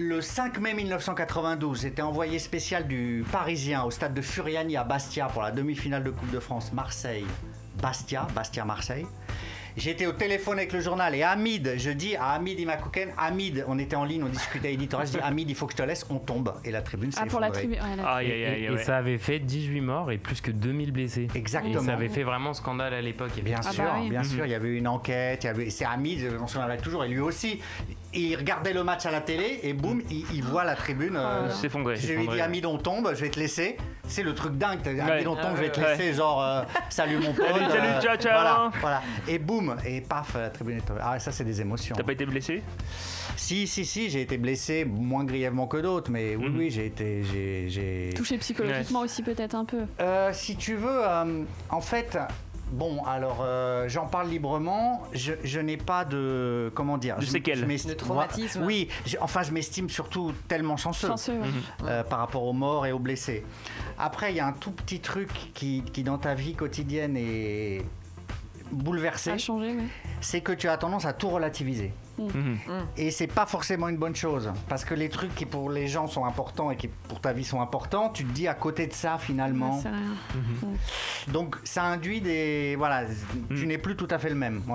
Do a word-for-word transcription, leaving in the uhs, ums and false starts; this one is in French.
Le cinq mai mille neuf cent quatre-vingt-douze, j'étais envoyé spécial du Parisien au stade de Furiani à Bastia pour la demi-finale de Coupe de France Marseille. Bastia, Bastia-Marseille. J'étais au téléphone avec le journal et Hamid, je dis à Hamid Imakouken, Hamid, on était en ligne, on discutait éditorial, je dis Hamid, il faut que je te laisse, on tombe. Et la tribune s'est ah, effondrée. Pour la tribu... ouais, la ah, et, et, et ouais. Ça avait fait dix-huit morts et plus que deux mille blessés. Exactement. Et ça avait fait vraiment scandale à l'époque. Bien ah, sûr, bah, oui. bien mmh. sûr, il y avait une enquête, il y avait... c'est Hamid, on s'en avait toujours, et lui aussi. Il regardait le match à la télé et boum, il, il voit la tribune euh, s'effondrer. Je lui ai dit, Hamid, on tombe, je vais te laisser. C'est le truc dingue, Hamid, ouais, on tombe, euh, je vais te ouais. laisser, genre, euh, salut mon pote. Salut, euh, salut, ciao, ciao. Voilà, voilà. Et boum, et paf, la tribune est tombée. Ah, ça, c'est des émotions. T'as pas été blessé ? Si, si, si, j'ai été blessé, moins grièvement que d'autres, mais oui, mm-hmm. oui, j'ai été. J'ai, j'ai... Touché psychologiquement ouais. aussi, peut-être un peu. Euh, si tu veux, euh, en fait. Bon, alors, euh, j'en parle librement. Je, je n'ai pas de... Comment dire, De séquelles. De traumatisme. Oui, je, enfin, je m'estime surtout tellement chanceux, chanceux ouais. euh, par rapport aux morts et aux blessés. Après, il y a un tout petit truc qui, qui dans ta vie quotidienne, est bouleversé. A changé, oui. C'est que tu as tendance à tout relativiser. Mmh. Et c'est pas forcément une bonne chose, parce que les trucs qui pour les gens sont importants et qui pour ta vie sont importants, tu te dis à côté de ça finalement. Ouais, c'est vrai. Mmh. Donc ça induit des voilà, mmh. tu n'es plus tout à fait le même. Ouais.